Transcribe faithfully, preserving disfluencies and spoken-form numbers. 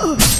Ugh!